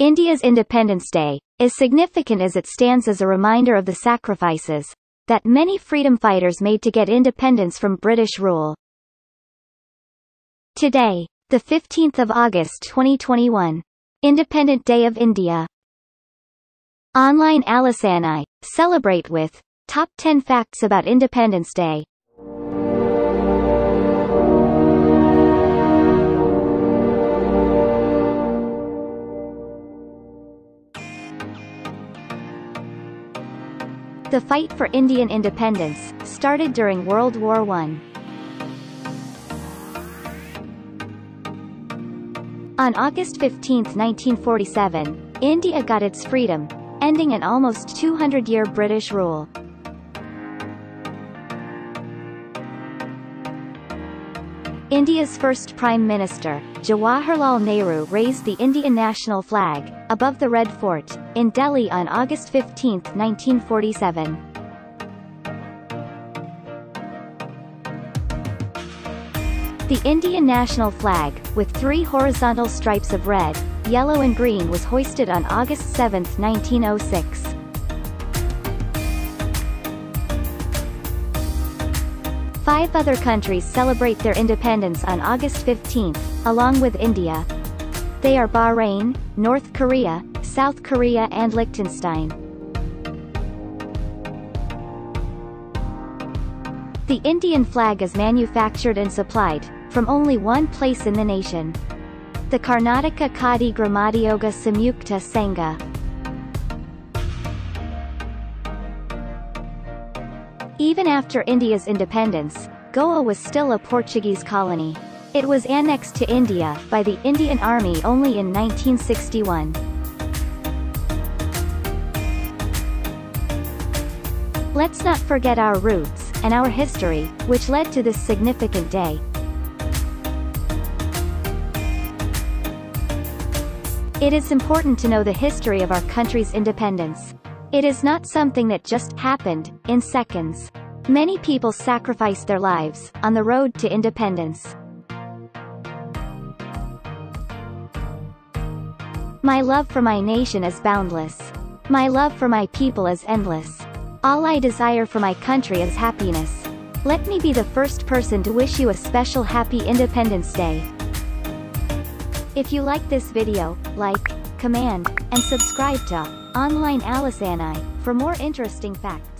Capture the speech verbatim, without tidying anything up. India's Independence Day, is significant as it stands as a reminder of the sacrifices that many freedom fighters made to get independence from British rule. Today, the fifteenth of August twenty twenty-one, Independent Day of India. Online Alosanai, celebrate with Top ten Facts About Independence Day. The fight for Indian independence started during World War One. On August fifteenth nineteen forty-seven, India got its freedom, ending an almost two hundred year British rule. India's first Prime Minister, Jawaharlal Nehru, raised the Indian national flag above the Red Fort in Delhi on August fifteenth nineteen forty-seven. The Indian national flag, with three horizontal stripes of red, yellow and green, was hoisted on August seventh nineteen oh six. Five other countries celebrate their independence on August fifteenth, along with India. They are Bahrain, North Korea, South Korea and Liechtenstein. The Indian flag is manufactured and supplied from only one place in the nation: the Karnataka Kadi Gramadiyoga Samyukta Sangha. Even after India's independence, Goa was still a Portuguese colony. It was annexed to India by the Indian Army only in nineteen sixty-one. Let's not forget our roots and our history, which led to this significant day. It is important to know the history of our country's independence. It is not something that just happened in seconds. Many people sacrificed their lives on the road to independence. My love for my nation is boundless. My love for my people is endless. All I desire for my country is happiness. Let me be the first person to wish you a special happy Independence Day. If you like this video, like, comment, and subscribe to Online Alosanai for more interesting facts.